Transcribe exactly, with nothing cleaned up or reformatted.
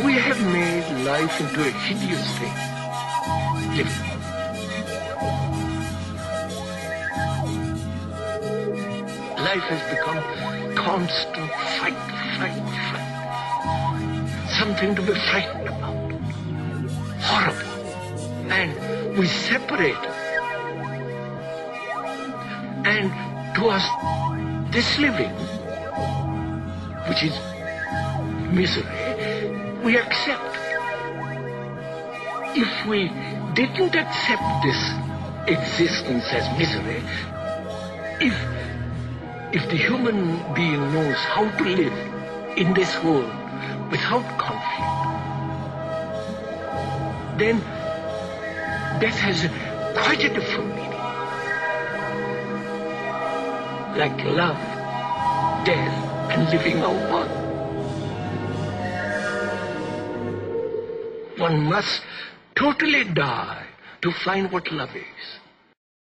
We have made life into a hideous thing. Different. Life has become constant fight, fight, fight. Something to be frightened about. Horrible. And we separate. And to us, this living, which is misery, we accept. If we didn't accept this existence as misery, if, if the human being knows how to live in this world without conflict, then death has quite a different meaning. Like love, death, and living are one. One must totally die to find what love is.